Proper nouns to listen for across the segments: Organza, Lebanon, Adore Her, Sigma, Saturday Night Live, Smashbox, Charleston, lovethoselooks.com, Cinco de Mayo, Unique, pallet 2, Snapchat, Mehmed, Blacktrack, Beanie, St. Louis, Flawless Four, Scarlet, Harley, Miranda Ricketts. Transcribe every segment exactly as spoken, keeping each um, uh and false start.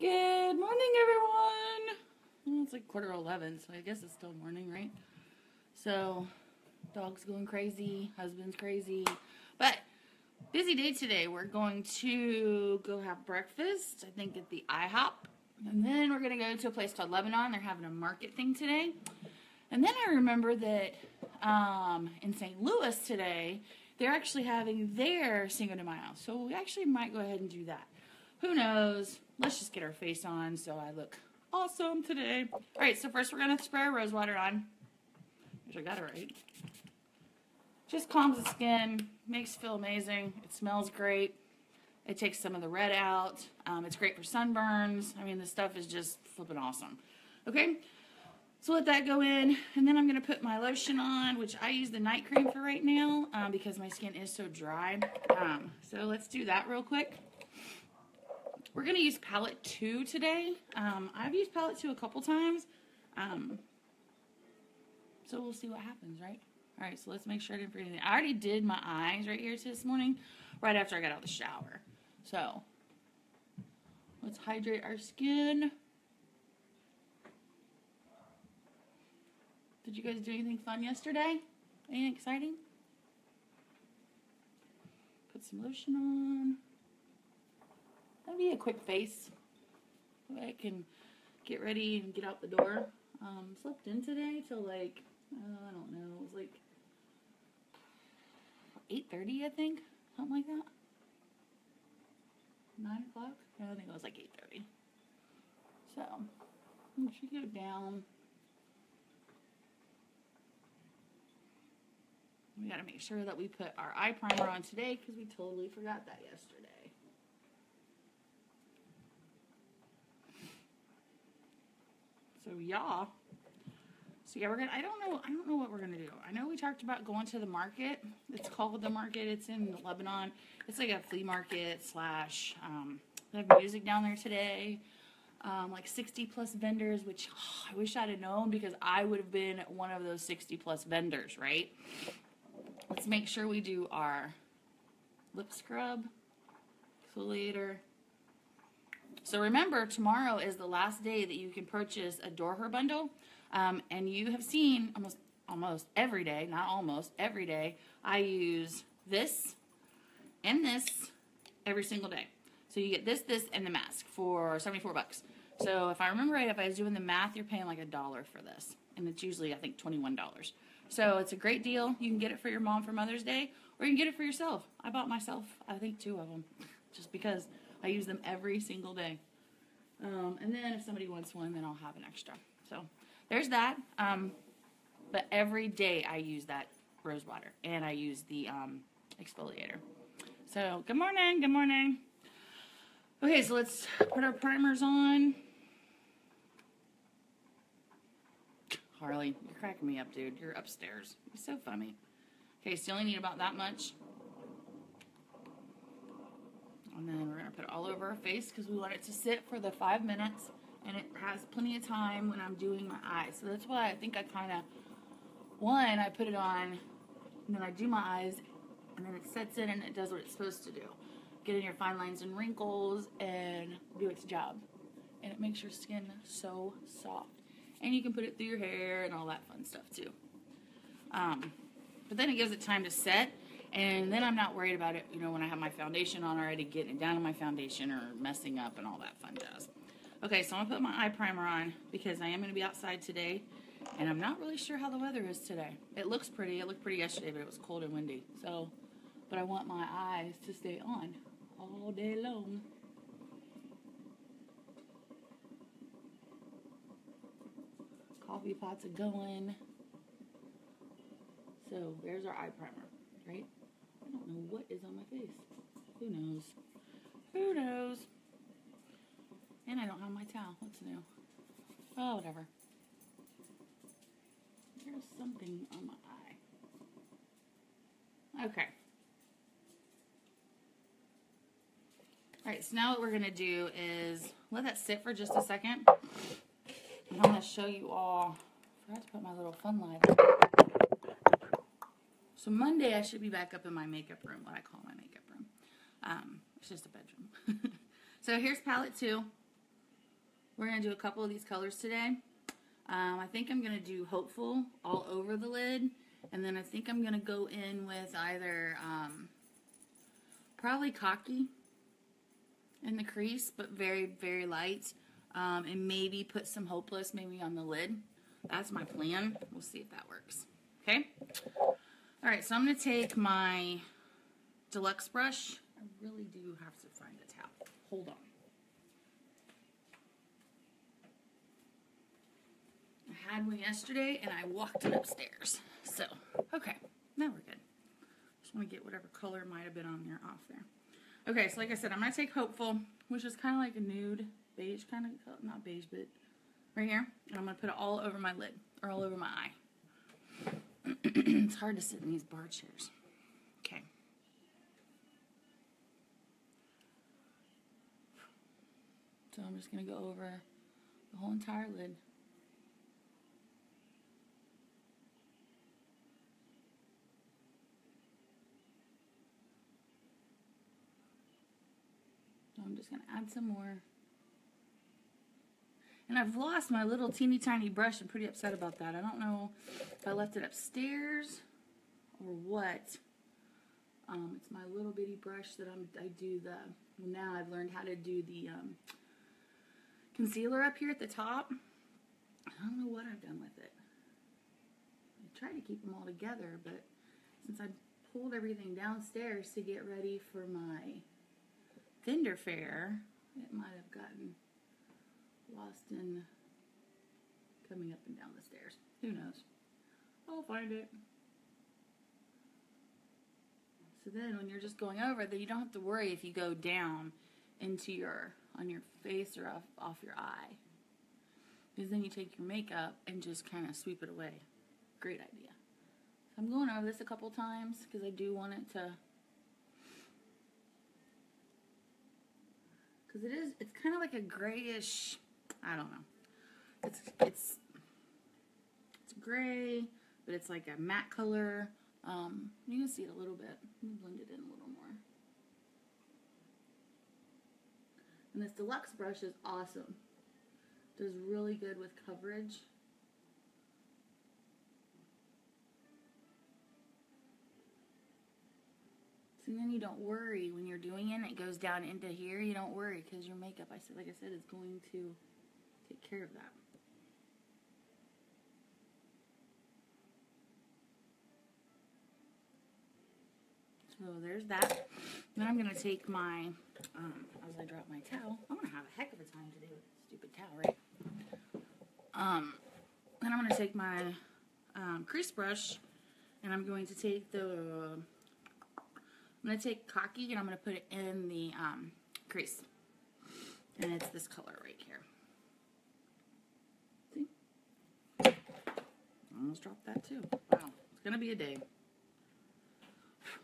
Good morning, everyone. Well, it's like quarter eleven, so I guess it's still morning, right? So, dog's going crazy, husband's crazy, but busy day today. We're going to go have breakfast, I think, at the I hop, and then we're going to go to a place called Lebanon. They're having a market thing today, and then I remember that um, in Saint Louis today, they're actually having their Cinco de Mayo, so we actually might go ahead and do that. Who knows? Let's just get our face on so I look awesome today. All right, so first we're going to spray our rose water on. I got it right. Just calms the skin, makes it feel amazing. It smells great. It takes some of the red out. Um, it's great for sunburns. I mean, this stuff is just flipping awesome. Okay, so let that go in, and then I'm going to put my lotion on, which I use the night cream for right now um, because my skin is so dry. Um, so let's do that real quick. We're going to use palette two today. Um, I've used palette two a couple times. Um, So we'll see what happens, right? All right, so let's make sure I didn't forget anything. I already did my eyes right here this morning, right after I got out of the shower. So let's hydrate our skin. Did you guys do anything fun yesterday? Anything exciting? Put some lotion on. That'll be a quick face. I can get ready and get out the door. Um, slept in today till like, Uh, I don't know, it was like eight thirty, I think, something like that, nine o'clock, I think it was like eight thirty, so we should go down. We gotta make sure that we put our eye primer on today because we totally forgot that yesterday. So y'all, So yeah, we're gonna. I don't know. I don't know what we're gonna do. I know we talked about going to the market. It's called the market. It's in Lebanon. It's like a flea market slash. Um, they have music down there today. Um, like sixty plus vendors, which oh, I wish I'd have known because I would have been one of those sixty plus vendors, right? Let's make sure we do our lip scrub exfoliator. So remember, tomorrow is the last day that you can purchase Adore Her bundle. Um, and you have seen almost almost every day, not almost, every day, I use this and this every single day. So you get this, this, and the mask for seventy-four bucks. So if I remember right, if I was doing the math, you're paying like a dollar for this. And it's usually, I think, twenty-one dollars. So it's a great deal. You can get it for your mom for Mother's Day, or you can get it for yourself. I bought myself, I think, two of them, just because I use them every single day. Um, and then if somebody wants one, then I'll have an extra. So there's that, um, but every day I use that rose water, and I use the um, exfoliator. So, good morning, good morning. Okay, so let's put our primers on. Harley, you're cracking me up, dude. You're upstairs. You're so funny. Okay, so you only need about that much. And then we're going to put it all over our face because we want it to sit for the five minutes. And it has plenty of time when I'm doing my eyes. So that's why I think I kind of, one, I put it on, and then I do my eyes, and then it sets in and it does what it's supposed to do. Get in your fine lines and wrinkles and do its job. And it makes your skin so soft. And you can put it through your hair and all that fun stuff too. Um, but then it gives it time to set. And then I'm not worried about it, you know, when I have my foundation on already, getting it down on my foundation or messing up and all that fun jazz. Okay, so I'm going to put my eye primer on because I am going to be outside today, and I'm not really sure how the weather is today. It looks pretty. It looked pretty yesterday, but it was cold and windy. So, but I want my eyes to stay on all day long. Coffee pots are going. So, there's our eye primer, right? I don't know what is on my face. Who knows? Who knows? And I don't have my towel. What's new? Oh, whatever. There's something on my eye. Okay. Alright, so now what we're going to do is let that sit for just a second. And I'm going to show you all. I forgot to put my little fun light. So Monday I should be back up in my makeup room, what I call my makeup room. Um, it's just a bedroom. So here's palette two. We're going to do a couple of these colors today. Um, I think I'm going to do Hopeful all over the lid. And then I think I'm going to go in with either um, probably Cocky in the crease, but very, very light. Um, and maybe put some Hopeless maybe on the lid. That's my plan. We'll see if that works. Okay? All right, so I'm going to take my deluxe brush. I really do have to find a towel. Hold on. I had one yesterday and I walked it upstairs. So, okay, now we're good. Just want to get whatever color might have been on there off there. Okay, so like I said, I'm going to take Hopeful, which is kind of like a nude beige kind of, not beige, but right here. And I'm going to put it all over my lid, or all over my eye. It's hard to sit in these bar chairs. Okay. So I'm just going to go over the whole entire lid. I'm just going to add some more. And I've lost my little teeny tiny brush. I'm pretty upset about that. I don't know if I left it upstairs or what. Um, it's my little bitty brush that I'm, I do the, well, now I've learned how to do the um, concealer up here at the top. I don't know what I've done with it. I tried to keep them all together, but since I pulled everything downstairs to get ready for my Vendor Fair, it might have gotten lost in coming up and down the stairs. Who knows? I'll find it. So then when you're just going over, then you don't have to worry if you go down into your, on your face or off, off your eye. Because then you take your makeup and just kind of sweep it away. Great idea. So I'm going over this a couple times because I do want it to, because it is, it's kind of like a grayish, I don't know. It's, it's, it's gray, but it's like a matte color. Um, you can see it a little bit. Let me blend it in a little more. And this deluxe brush is awesome. It does really good with coverage. And then you don't worry when you're doing it, and it goes down into here. You don't worry because your makeup, I said, like I said, is going to take care of that. So there's that. Then I'm going to take my, um, as I drop my towel, I'm going to have a heck of a time today with this stupid towel, right? Um, then I'm going to take my um, crease brush, and I'm going to take the. Uh, I'm going to take Cocky and I'm going to put it in the um, crease. And it's this color right here. See? I almost dropped that too. Wow. It's going to be a day.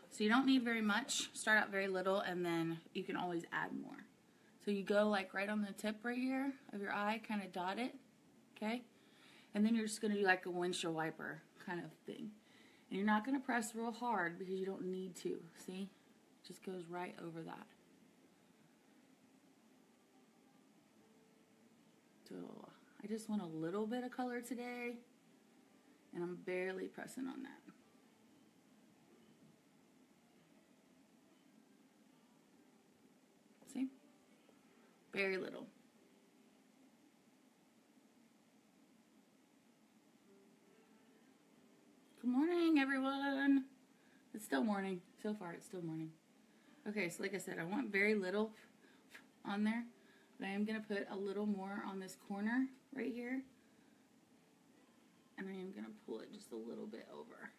So you don't need very much. Start out very little and then you can always add more. So you go like right on the tip right here of your eye, kind of dot it. Okay? And then you're just going to do like a windshield wiper kind of thing. And you're not going to press real hard because you don't need to. See? It just goes right over that. So I just want a little bit of color today. And I'm barely pressing on that. See? Very little. Good morning, everyone. It's still morning. So far, it's still morning. Okay, so like I said, I want very little on there, but I am going to put a little more on this corner right here, and I am going to pull it just a little bit over.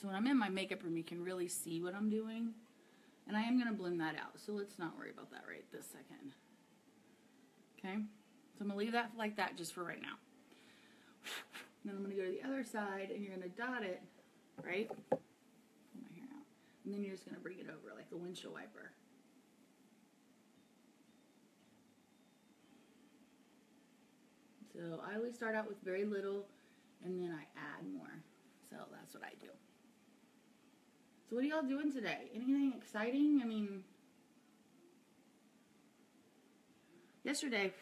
So when I'm in my makeup room, you can really see what I'm doing, and I am going to blend that out, so let's not worry about that right this second. Okay, so I'm going to leave that like that just for right now. And then I'm going to go to the other side, and you're going to dot it, right? Pull my hair out. And then you're just going to bring it over like a windshield wiper. So I always start out with very little, and then I add more. So that's what I do. So what are y'all doing today? Anything exciting? I mean, Yesterday,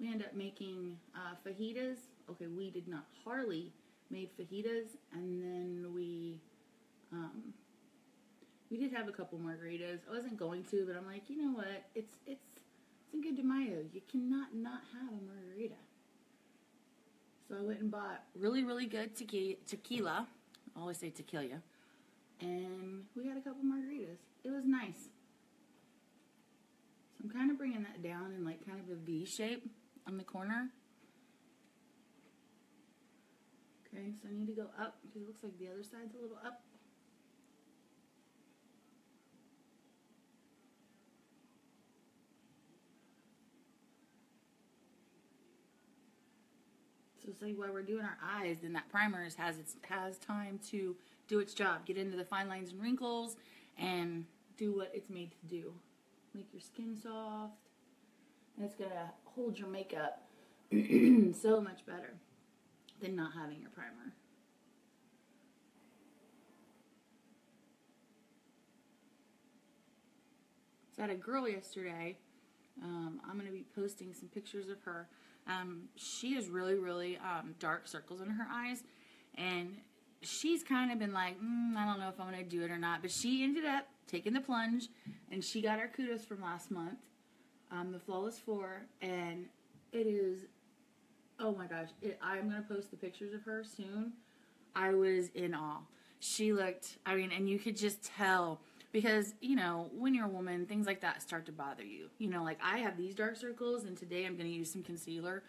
we ended up making uh, fajitas. Okay, we did not. Harley made fajitas, and then we, um, we did have a couple margaritas. I wasn't going to, but I'm like, you know what? It's, it's Cinco de Mayo. You cannot not have a margarita. So I went and bought really, really good tequi tequila. I always say tequila. And we had a couple margaritas. It was nice. So I'm kind of bringing that down in like kind of a V shape on the corner. Okay, so I need to go up because it looks like the other side's a little up. So say while we're doing our eyes, then that primer has its has time to do its job, get into the fine lines and wrinkles, and do what it's made to do. Make your skin soft, and it's gonna hold your makeup so much better than not having your primer. So I had a girl yesterday. Um, I'm gonna be posting some pictures of her. Um, she has really, really um, dark circles in her eyes, and she's kind of been like, mm, I don't know if I'm going to do it or not, but she ended up taking the plunge, and she got our kudos from last month, um, the Flawless Four, and it is, oh my gosh, it, I'm going to post the pictures of her soon. I was in awe. She looked, I mean, and you could just tell, because, you know, when you're a woman, things like that start to bother you. You know, like I have these dark circles, and today I'm going to use some concealer.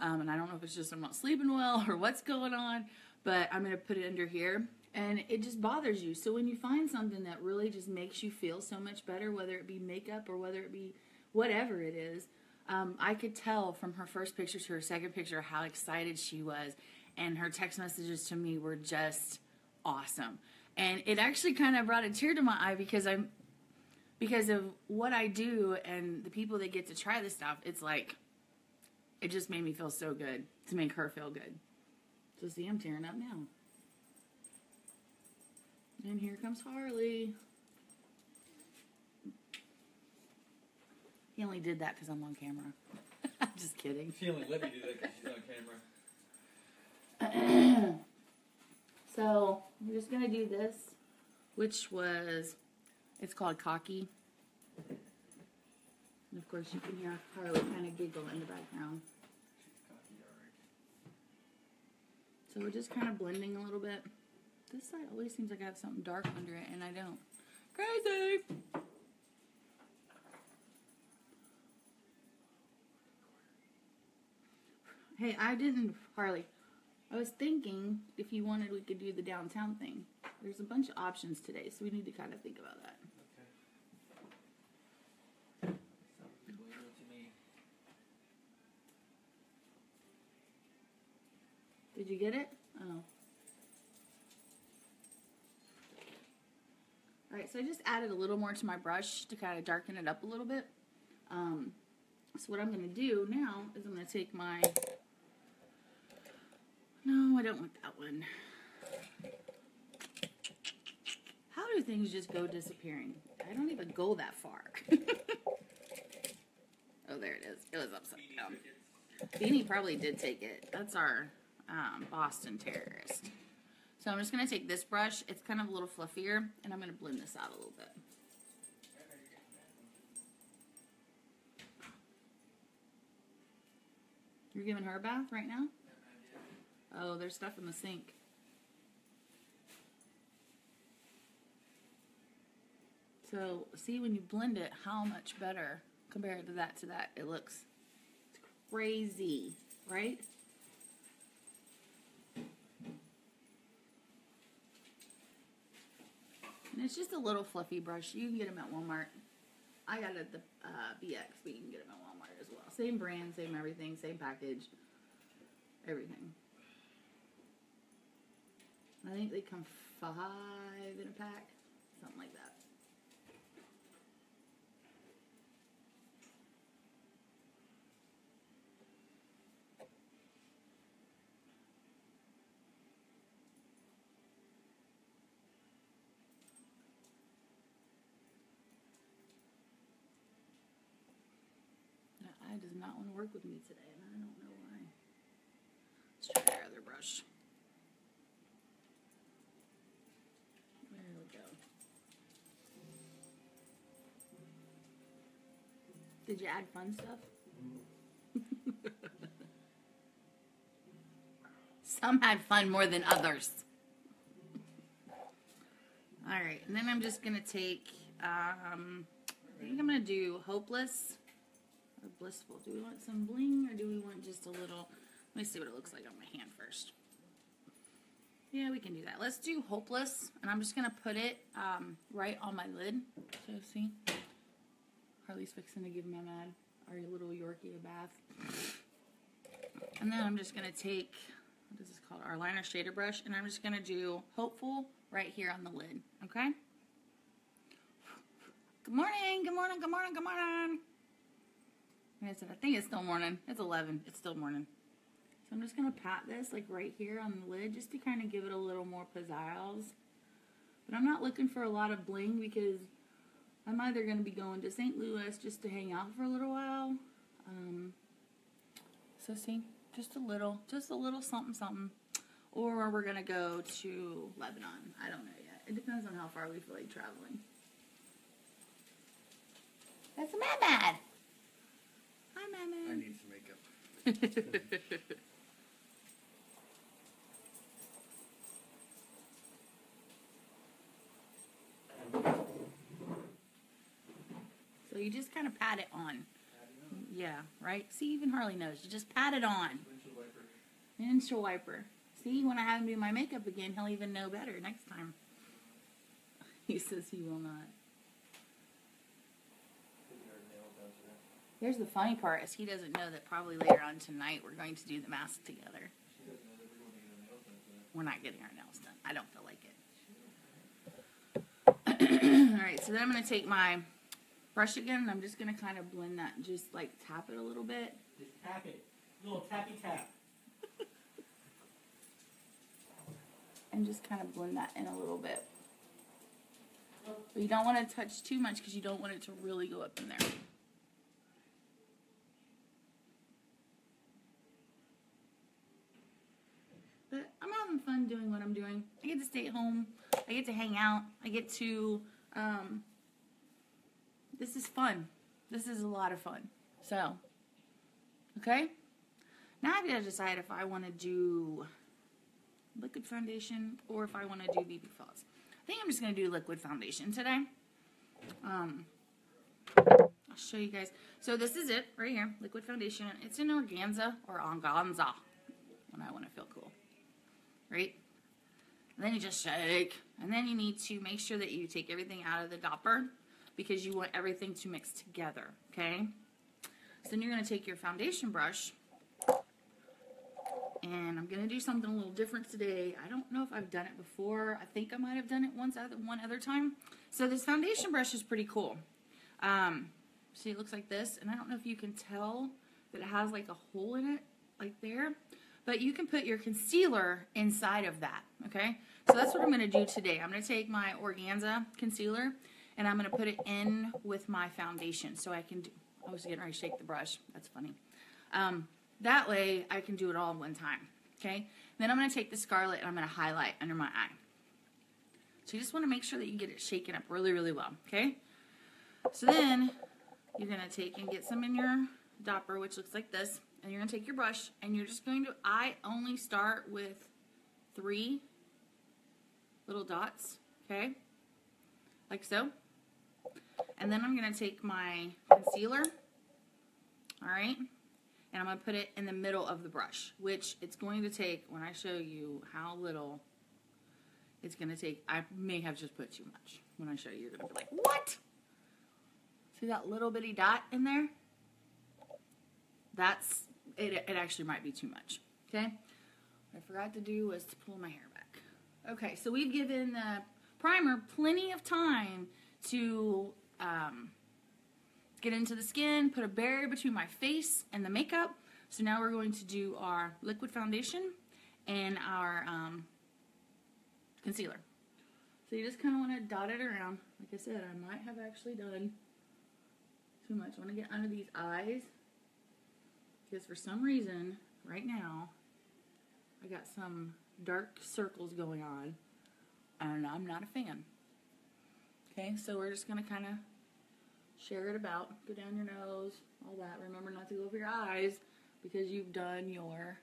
Um, and I don't know if it's just I'm not sleeping well or what's going on, but I'm going to put it under here. And it just bothers you. So when you find something that really just makes you feel so much better, whether it be makeup or whether it be whatever it is, um, I could tell from her first picture to her second picture how excited she was. And her text messages to me were just awesome. And it actually kind of brought a tear to my eye because I'm, because of what I do and the people that get to try this stuff. It's like, it just made me feel so good to make her feel good. So see, I'm tearing up now. And here comes Harley. He only did that because I'm on camera. I'm just kidding. She only let me do that because she's on camera. So, I'm just going to do this, which was, it's called Cocky. And of course, you can hear Harley kind of giggle in the background. So, we're just kind of blending a little bit. This side always seems like I have something dark under it, and I don't. Crazy! Hey, I didn't, Harley. I was thinking if you wanted, we could do the downtown thing. There's a bunch of options today, so we need to kind of think about that. Okay. Did you get it? Oh. Alright, so I just added a little more to my brush to kind of darken it up a little bit. Um, so what I'm going to do now is I'm going to take my... No, I don't want that one. How do things just go disappearing? I don't even go that far. Oh, there it is. It was upside down. Beanie probably did take it. That's our um, Boston terrorist. So I'm just going to take this brush. It's kind of a little fluffier, and I'm going to blend this out a little bit. You're giving her a bath right now? Oh, there's stuff in the sink. So, see when you blend it, how much better compared to that to that it looks. It's crazy, right? And it's just a little fluffy brush. You can get them at Walmart. I got it at the uh, B X, but you can get them at Walmart as well. Same brand, same everything, same package, everything. I think they come five in a pack, something like that. guy does not want to work with me today, and I don't know why. Let's try our other brush. There we go. Did you add fun stuff? Some had fun more than others. Alright, and then I'm just going to take, um, I think I'm going to do Hopeless or Blissful. Do we want some bling or do we want just a little? Let me see what it looks like on my hand first. Yeah, we can do that. Let's do Hopeless, and I'm just going to put it um, right on my lid. So, see? Harley's fixing to give Mehmed, our little Yorkie, a bath. And then I'm just going to take, what is this called, our liner shader brush, and I'm just going to do Hopeful right here on the lid, okay? Good morning, good morning, good morning, good morning. And I said, I think it's still morning. It's eleven, it's still morning. So I'm just going to pat this like right here on the lid just to kind of give it a little more pizzazz. But I'm not looking for a lot of bling because I'm either going to be going to Saint Louis just to hang out for a little while. Um, so see, just a little, just a little something, something. Or we're going to go to Lebanon. I don't know yet. It depends on how far we feel like traveling. That's a Mehmed. Hi, Mehmed. I need some makeup. So you just kind of pat it on. Yeah, right? See, even Harley knows. You just pat it on. Windshield wiper. Windshield wiper. See, when I have him do my makeup again, he'll even know better next time. He says he will not. Here's the funny part, is he doesn't know that probably later on tonight we're going to do the mask together. She doesn't know that we're going to get our nails done tonight. We're not getting our nails done. I don't feel like it. Alright, so then I'm going to take my brush again and I'm just going to kind of blend that and just like tap it a little bit. Just tap it. A little tappy tap. And just kind of blend that in a little bit. But you don't want to touch too much because you don't want it to really go up in there. But I'm having fun doing what I'm doing. I get to stay at home. I get to hang out. I get to, um, this is fun. This is a lot of fun. So, okay. Now I've got to decide if I want to do liquid foundation or if I want to do B B Falls. I think I'm just going to do liquid foundation today. Um, I'll show you guys. So this is it right here, liquid foundation. It's in Organza or Organza when I want to feel cool. Right? And then you just shake. And then you need to make sure that you take everything out of the dropper because you want everything to mix together, okay? So then you're going to take your foundation brush, and I'm going to do something a little different today. I don't know if I've done it before. I think I might have done it once other, one other time. So this foundation brush is pretty cool. Um, see, it looks like this, and I don't know if you can tell that it has like a hole in it, like there. But you can put your concealer inside of that, okay? So that's what I'm going to do today. I'm going to take my Organza concealer, and I'm going to put it in with my foundation. So I can do, I was getting ready to shake the brush. That's funny. Um, that way, I can do it all in one time, okay? Then I'm going to take the Scarlet, and I'm going to highlight under my eye. So you just want to make sure that you get it shaken up really, really well, okay? So then, you're going to take and get some in your dropper, which looks like this. And you're going to take your brush, and you're just going to, I only start with three little dots, okay? Like so. And then I'm going to take my concealer, all right? And I'm going to put it in the middle of the brush, which it's going to take, when I show you how little it's going to take, I may have just put too much. When I show you, you're going to be like, what? See that little bitty dot in there? That's, it, it actually might be too much, okay? What I forgot to do was to pull my hair back. Okay, so we've given the primer plenty of time to um, get into the skin, put a barrier between my face and the makeup. So now we're going to do our liquid foundation and our um, concealer. So you just kind of want to dot it around. Like I said, I might have actually done too much. I want to get under these eyes. because for some reason right now I got some dark circles going on and I'm not a fan. Okay, so we're just going to kind of share it about, go down your nose, all that. Remember not to go over your eyes because you've done your,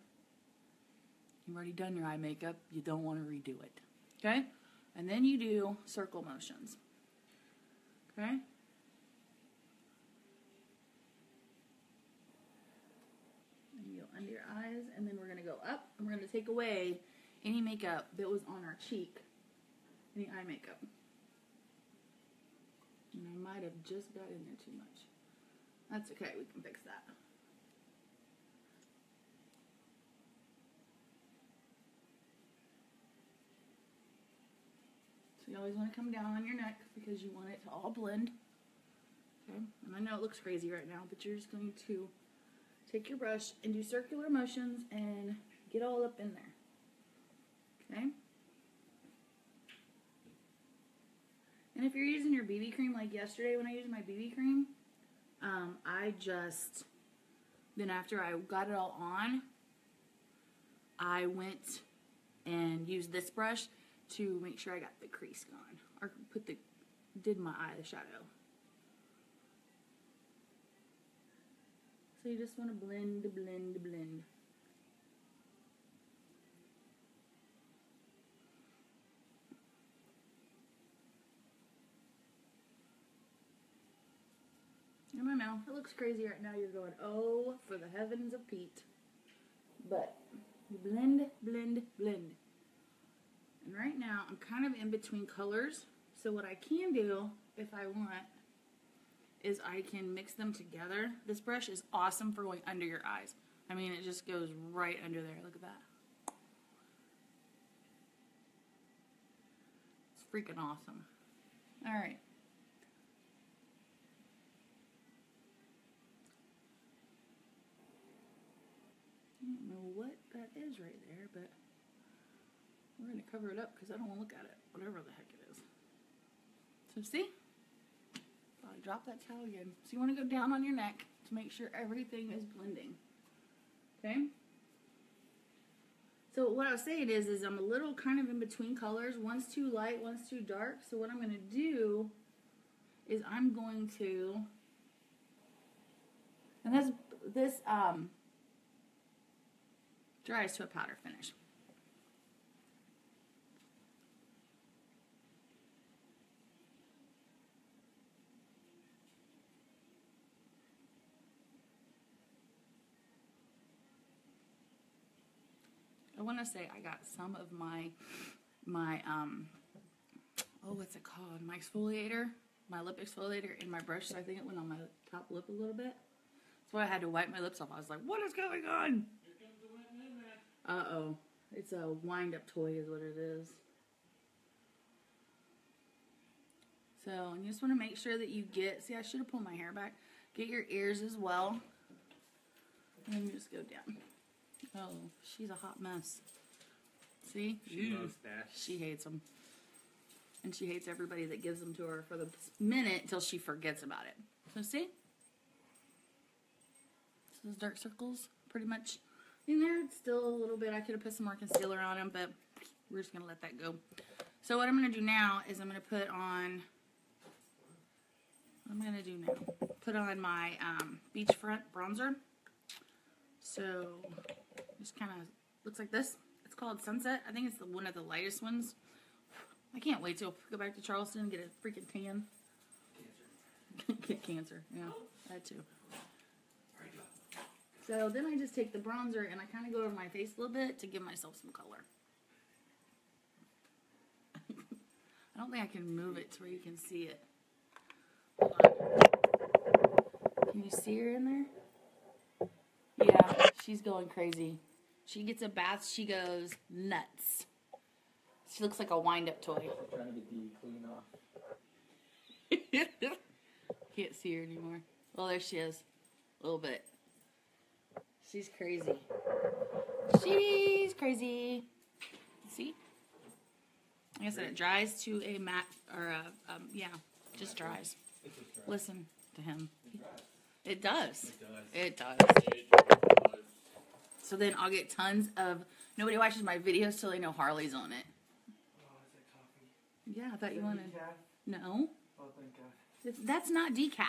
you've already done your eye makeup. You don't want to redo it. Okay, and then you do circle motions. Okay. And you go under your eyes, and then we're going to go up, and we're going to take away any makeup that was on our cheek, any eye makeup. And I might have just got in there too much. That's okay, we can fix that. So you always want to come down on your neck because you want it to all blend. Okay, and I know it looks crazy right now, but you're just going to take your brush and do circular motions and get all up in there. Okay? And if you're using your B B cream, like yesterday when I used my B B cream, um, I just, then after I got it all on, I went and used this brush to make sure I got the crease gone, or put the, did my eyeshadow. So you just want to blend, blend, blend. In my mouth, it looks crazy right now. You're going, oh, for the heavens of Pete. But you blend, blend, blend. And right now, I'm kind of in between colors. So what I can do, if I want, is I can mix them together. This brush is awesome for going under your eyes. I mean, it just goes right under there. Look at that. It's freaking awesome. All right. I don't know what that is right there, but we're going to cover it up because I don't want to look at it, whatever the heck it is. So see? I dropped that towel again. So you want to go down on your neck to make sure everything is blending. Okay? So what I was saying is, is I'm a little kind of in between colors. One's too light, one's too dark. So what I'm going to do is I'm going to, and this, this um, dries to a powder finish. I want to say I got some of my, my, um, oh, what's it called? My exfoliator, my lip exfoliator in my brush. So I think it went on my top lip a little bit. That's why I had to wipe my lips off. I was like, what is going on? Uh-oh. It's a wind-up toy is what it is. So, and you just want to make sure that you get, see, I should have pulled my hair back. Get your ears as well. And then you just go down. Oh, she's a hot mess. See? She mm. loves that. She hates them. And she hates everybody that gives them to her for the minute until she forgets about it. So see? So those dark circles pretty much in there. It's still a little bit. I could have put some more concealer on them, but we're just going to let that go. So what I'm going to do now is I'm going to put on, what I'm going to do now, put on my um, Beachfront bronzer. So, just kind of looks like this. It's called Sunset. I think it's the, one of the lightest ones. I can't wait to go back to Charleston and get a freaking tan. Cancer. Get cancer. Yeah, that too. So, then I just take the bronzer and I kind of go over my face a little bit to give myself some color. I don't think I can move it to where you can see it. Hold on. Can you see her in there? Yeah, she's going crazy. She gets a bath, she goes nuts. She looks like a wind-up toy. I'm trying to get the clean off. Can't see her anymore. Well, there she is. A little bit. She's crazy. She's crazy. See? Like I said, it dries to a matte, or a, um, yeah, just dries. Listen to him. It does. It does. It does. It does. So then I'll get tons of, nobody watches my videos till they know Harley's on it. Oh, is that coffee? Yeah, I thought is you wanted. Decaf? No. Oh, thank God. It's, that's not decaf.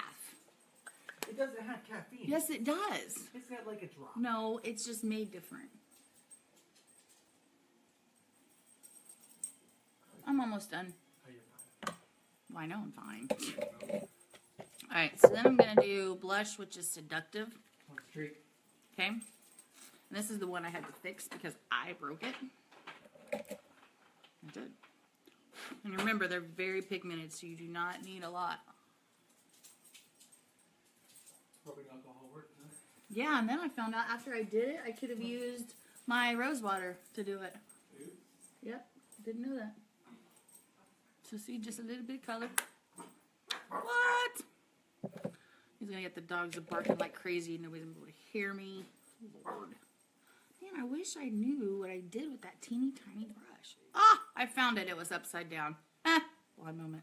It doesn't have caffeine. Yes, it does. It's got like a drop. No, it's just made different. I'm almost done. Oh, you're fine. Well, I know I'm fine. All right, so then I'm going to do blush, which is Seductive. Okay. And this is the one I had to fix because I broke it. I did. And remember, they're very pigmented, so you do not need a lot. Rubbing alcohol work, huh? Yeah, and then I found out after I did it, I could have used my rose water to do it. Oops. Yep, didn't know that. So see, just a little bit of color. What? He's gonna get the dogs barking like crazy. Nobody's gonna be able to hear me. Lord. Man, I wish I knew what I did with that teeny tiny brush. Ah, I found it. It was upside down. Ah, one moment.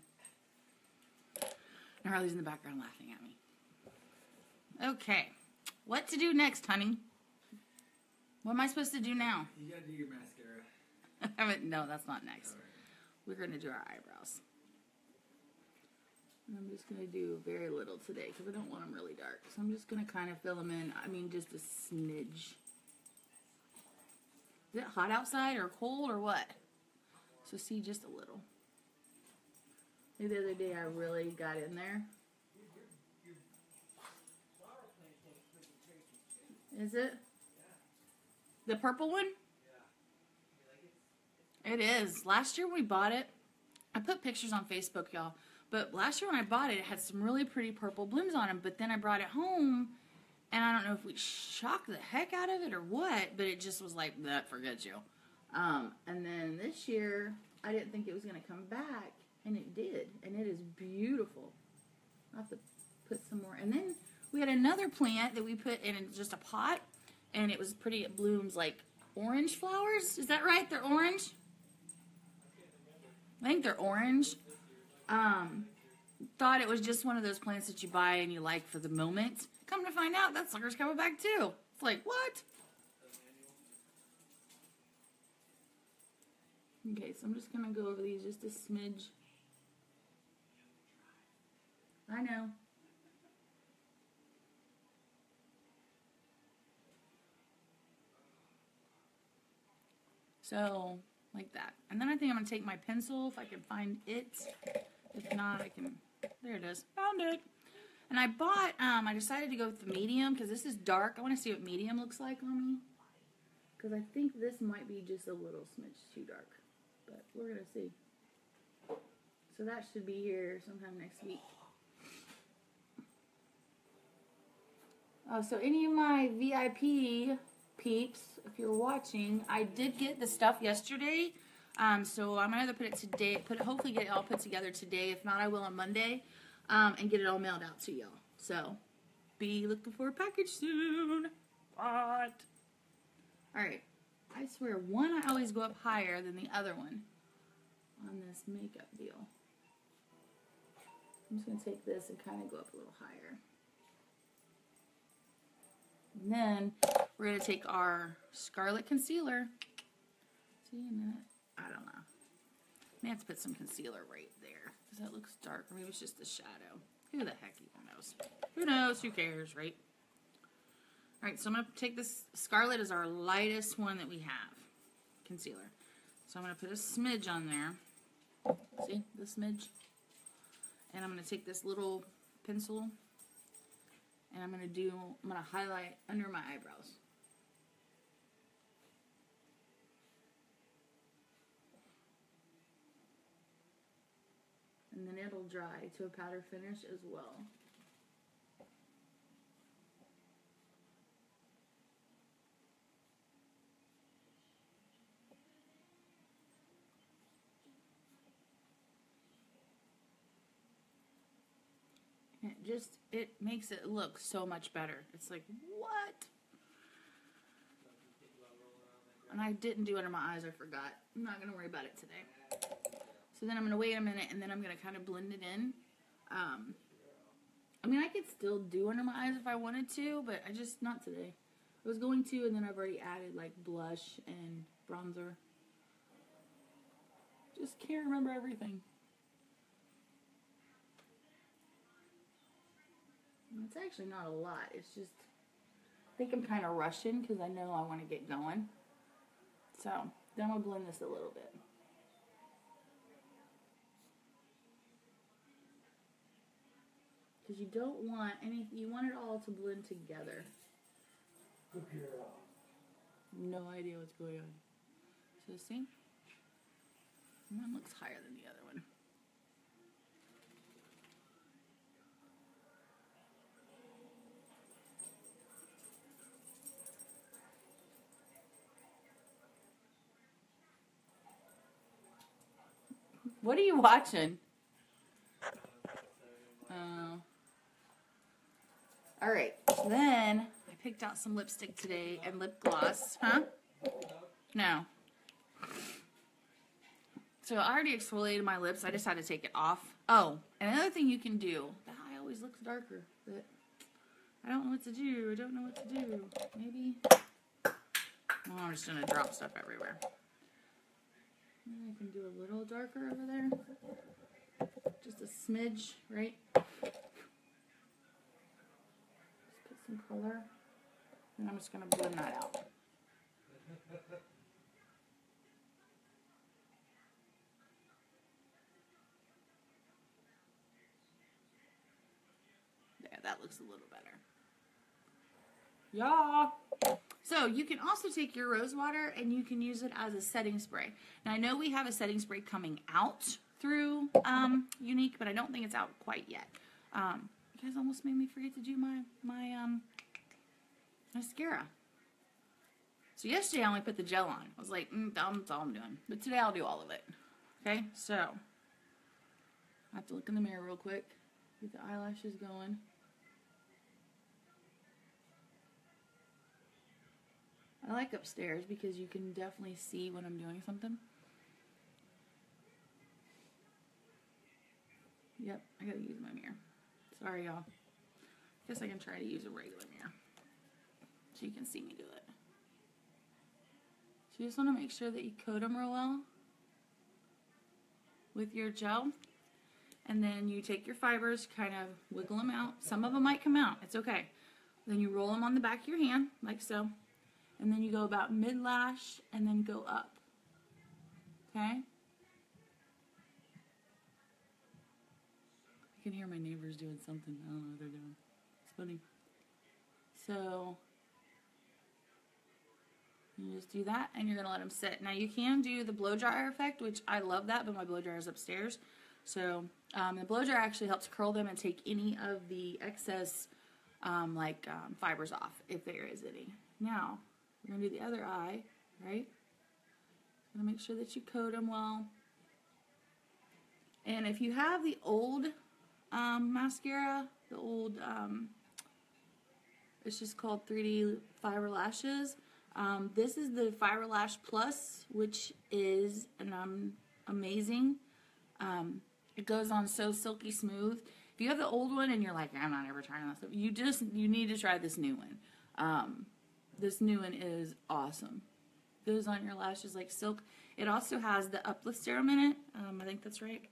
Now Harley's in the background laughing at me. Okay, what to do next, honey? What am I supposed to do now? You gotta do your mascara. I mean, no, that's not next. Right. We're gonna do our eyebrows. And I'm just gonna do very little today because I don't want them really dark. So I'm just gonna kind of fill them in. I mean, just a smidge. Is it hot outside or cold or what? So see, just a little. The other day I really got in there. Is it? The purple one? It is. Last year we bought it. I put pictures on Facebook, y'all. But last year when I bought it, it had some really pretty purple blooms on them. But then I brought it home, and I don't know if we shocked the heck out of it or what, but it just was like, that forget you. Um, and then this year, I didn't think it was going to come back, and it did. And it is beautiful. I'll have to put some more. And then we had another plant that we put in just a pot, and it was pretty. It blooms like orange flowers. Is that right? They're orange? I think they're orange. Um, thought it was just one of those plants that you buy and you like for the moment. Come to find out, that sucker's coming back too. It's like, what? Okay, so I'm just going to go over these just a smidge. I know. So, like that. And then I think I'm going to take my pencil, if I can find it. If not, I can, there it is. Found it. And I bought, um, I decided to go with the medium, because this is dark. I want to see what medium looks like on me. Because I think this might be just a little smidge too dark. But we're going to see. So that should be here sometime next week. Oh, so any of my V I P peeps, if you're watching, I did get the stuff yesterday, um, so I'm gonna either put it today, put it, hopefully get it all put together today. If not, I will on Monday, um, and get it all mailed out to y'all. So be looking for a package soon. But all right, I swear, one I always go up higher than the other one on this makeup deal. I'm just gonna take this and kind of go up a little higher. And then we're going to take our Scarlet concealer. See, and I don't know. I may have to put some concealer right there because that looks dark. Or maybe it's just the shadow. Who the heck even knows? Who knows? Who cares, right? All right, so I'm going to take this. Scarlet is our lightest one that we have. Concealer. So I'm going to put a smidge on there. See, the smidge. And I'm going to take this little pencil. And I'm going to do, I'm going to highlight under my eyebrows. And then it'll dry to a powder finish as well. It just, it makes it look so much better. It's like, what? And I didn't do it under my eyes. I forgot. I'm not going to worry about it today. So then I'm going to wait a minute, and then I'm going to kind of blend it in. Um, I mean, I could still do under my eyes if I wanted to, but I just, not today. I was going to, and then I've already added like blush and bronzer. Just can't remember everything. It's actually not a lot. It's just, I think I'm kind of rushing because I know I want to get going. So, then I'm going to blend this a little bit. Because you don't want any, you want it all to blend together. No idea what's going on. So, see? One looks higher than the other one. What are you watching? Oh. All right. Then I picked out some lipstick today and lip gloss. Huh? No. So I already exfoliated my lips. I just had to take it off. Oh, and another thing you can do. The eye always looks darker, but I don't know what to do. I don't know what to do. Maybe. Well, I'm just going to drop stuff everywhere. I can do a little darker over there. Just a smidge, right? Just put some color. And I'm just going to blend that out. There, that looks a little better. Yeah. So you can also take your rose water and you can use it as a setting spray. Now I know we have a setting spray coming out through um, Unique, but I don't think it's out quite yet. Um, you guys almost made me forget to do my my um, mascara. So yesterday I only put the gel on. I was like, mm, that's all I'm doing. But today I'll do all of it. Okay, so I have to look in the mirror real quick. Get the eyelashes going. I like upstairs because you can definitely see when I'm doing something. Yep, I gotta use my mirror. Sorry, y'all. Guess I can try to use a regular mirror so you can see me do it. So you just want to make sure that you coat them real well with your gel, and then you take your fibers, kind of wiggle them out. Some of them might come out. It's okay. Then you roll them on the back of your hand like so. And then you go about mid-lash and then go up, okay? I can hear my neighbors doing something. I don't know what they're doing. It's funny. So you just do that and you're going to let them sit. Now you can do the blow dryer effect, which I love that, but my blow dryer is upstairs. So um, the blow dryer actually helps curl them and take any of the excess um, like um, fibers off, if there is any. Now, we're going to do the other eye, right? Going to make sure that you coat them well. And if you have the old um, mascara, the old, um, it's just called three D Fiber Lashes. Um, this is the Fiber Lash Plus, which is and um, amazing. Um, it goes on so silky smooth. If you have the old one and you're like, I'm not ever trying that stuff, you just, you need to try this new one. Um, This new one is awesome. Goes on your lashes like silk. It also has the Uplift Serum in it. Um, I think that's right.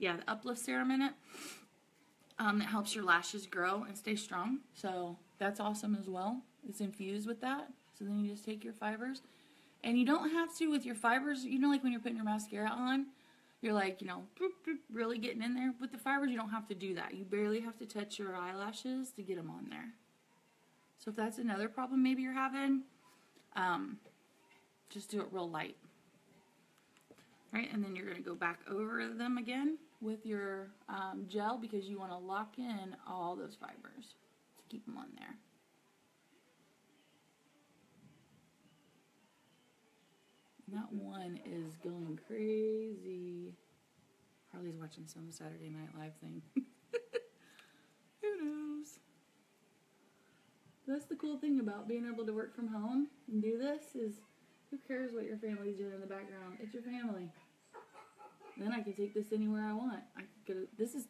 Yeah, the Uplift Serum in it. Um, that helps your lashes grow and stay strong. So that's awesome as well. It's infused with that. So then you just take your fibers. And you don't have to with your fibers. You know, like when you're putting your mascara on, you're like, you know, boop, boop, really getting in there. With the fibers, you don't have to do that. You barely have to touch your eyelashes to get them on there. So if that's another problem maybe you're having, um, just do it real light. All right, and then you're going to go back over them again with your um, gel because you want to lock in all those fibers to keep them on there. And that one is going crazy. Harley's watching some Saturday Night Live thing. Who knows? That's the cool thing about being able to work from home and do this is who cares what your family's doing in the background? It's your family. And then I can take this anywhere I want. I could. This is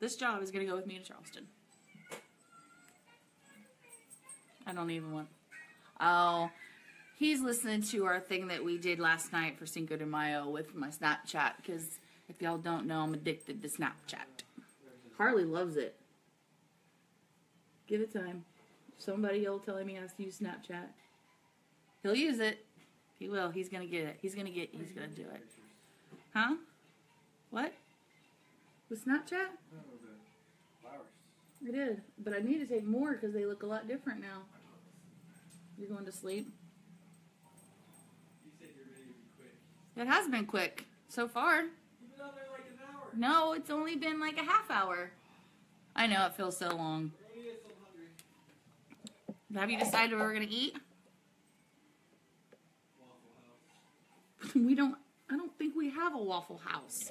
this job is gonna go with me to Charleston. I don't even want. Oh, he's listening to our thing that we did last night for Cinco de Mayo with my Snapchat, because if y'all don't know, I'm addicted to Snapchat. Harley loves it. Give it time. Somebody y'all telling me I have to use Snapchat. He'll use it. He will. He's going to get it. He's going to get He's going to do it. Huh? What? With Snapchat? I did, but I need to take more because they look a lot different now. You're going to sleep? You said your video would be quick. It has been quick so far. You've been out there like an hour. No, it's only been like a half hour. I know, it feels so long. Have you decided what we're going to eat? Waffle House. We don't, I don't think we have a Waffle House.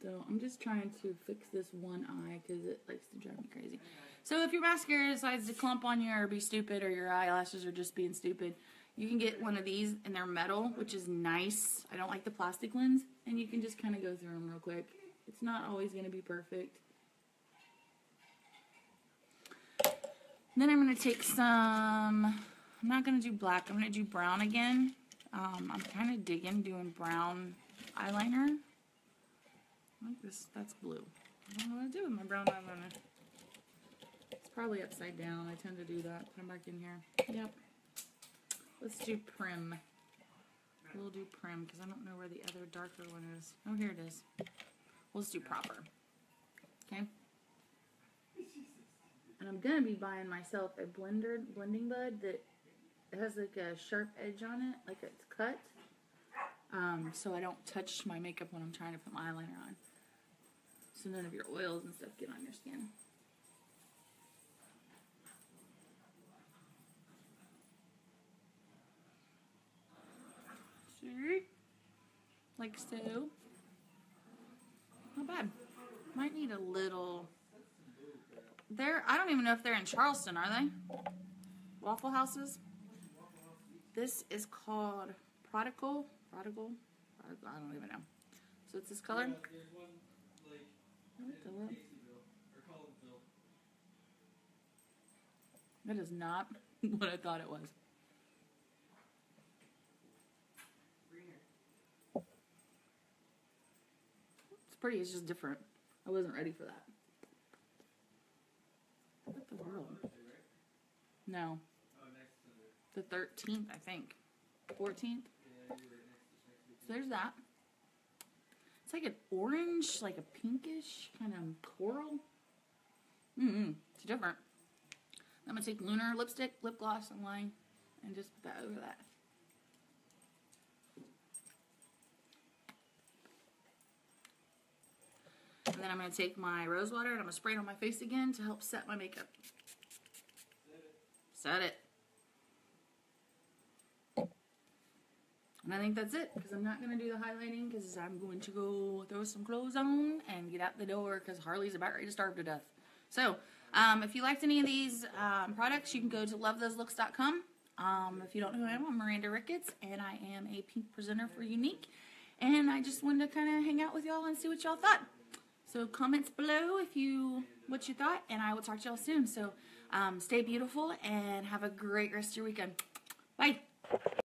So I'm just trying to fix this one eye because it likes to drive me crazy. So if your mascara decides to clump on you or be stupid, or your eyelashes are just being stupid, you can get one of these, and they're metal, which is nice. I don't like the plastic ones, and you can just kind of go through them real quick. It's not always going to be perfect. And then I'm going to take some, I'm not going to do black, I'm going to do brown again. Um, I'm kind of digging doing brown eyeliner. Like this, that's blue. I don't know what to do with my brown eyeliner. It's probably upside down. I tend to do that. Put them back in here. Yep. Let's do prim. We'll do prim because I don't know where the other darker one is. Oh, here it is. Let's do proper. Okay. And I'm gonna be buying myself a blender blending bud that has like a sharp edge on it, like it's cut. Um, so I don't touch my makeup when I'm trying to put my eyeliner on. So none of your oils and stuff get on your skin. See? Like so. Not bad. Might need a little... They're, I don't even know if they're in Charleston, are they? Waffle Houses? This is called Prodigal... Prodigal? I don't even know. So it's this color. Yeah, there's one, like, what the that is not what I thought it was. Greener. It's pretty. It's just different. I wasn't ready for that. What the world? No. The thirteenth, I think. fourteenth? So there's that. It's like an orange, like a pinkish, kind of coral. Mm-hmm. It's different. I'm going to take Lunar lipstick, lip gloss, and line, and just put that over that. And then I'm going to take my rose water, and I'm going to spray it on my face again to help set my makeup. Set it. And I think that's it, because I'm not going to do the highlighting, because I'm going to go throw some clothes on and get out the door, because Harley's about ready to starve to death. So, um, if you liked any of these um, products, you can go to love those looks dot com. Um, if you don't know who I am, I'm Miranda Ricketts, and I am a pink presenter for Unique. And I just wanted to kind of hang out with y'all and see what y'all thought. So, comments below if you what you thought, and I will talk to y'all soon. So, um, stay beautiful, and have a great rest of your weekend. Bye!